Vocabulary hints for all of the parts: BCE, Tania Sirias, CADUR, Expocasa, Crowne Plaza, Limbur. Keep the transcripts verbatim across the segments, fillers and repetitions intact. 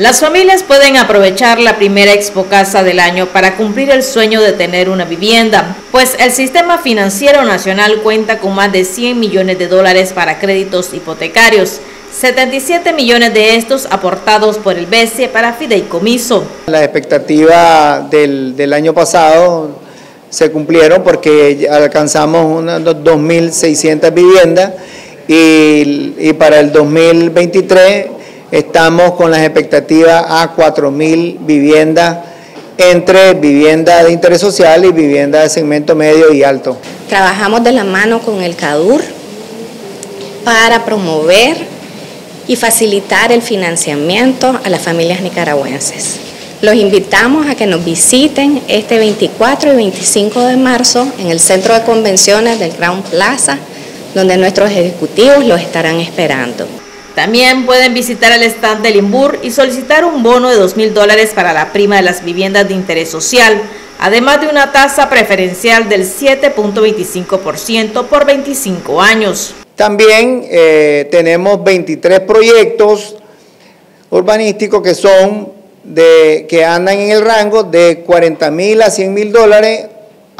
Las familias pueden aprovechar la primera Expocasa del año para cumplir el sueño de tener una vivienda, pues el Sistema Financiero Nacional cuenta con más de cien millones de dólares para créditos hipotecarios, setenta y siete millones de estos aportados por el B C E para fideicomiso. La expectativa del, del año pasado se cumplieron porque alcanzamos unas dos mil seiscientas viviendas y, y para el dos mil veintitrés estamos con las expectativas a cuatro mil viviendas entre vivienda de interés social y vivienda de segmento medio y alto. Trabajamos de la mano con el CADUR para promover y facilitar el financiamiento a las familias nicaragüenses. Los invitamos a que nos visiten este veinticuatro y veinticinco de marzo en el Centro de Convenciones del Crowne Plaza, donde nuestros ejecutivos los estarán esperando. También pueden visitar el stand de Limbur y solicitar un bono de dos mil dólares para la prima de las viviendas de interés social, además de una tasa preferencial del siete punto veinticinco por ciento por veinticinco años. También eh, tenemos veintitrés proyectos urbanísticos que son de que andan en el rango de cuarenta mil a cien mil dólares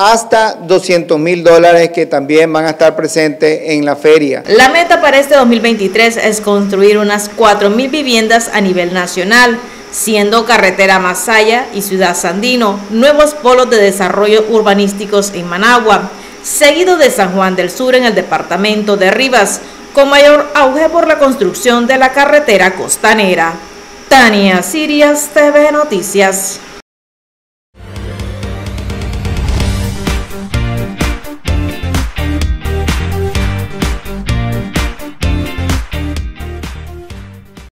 hasta doscientos mil dólares, que también van a estar presentes en la feria. La meta para este dos mil veintitrés es construir unas cuatro mil viviendas a nivel nacional, siendo Carretera Masaya y Ciudad Sandino nuevos polos de desarrollo urbanísticos en Managua, seguido de San Juan del Sur en el departamento de Rivas, con mayor auge por la construcción de la carretera costanera. Tania Sirias, T V Noticias.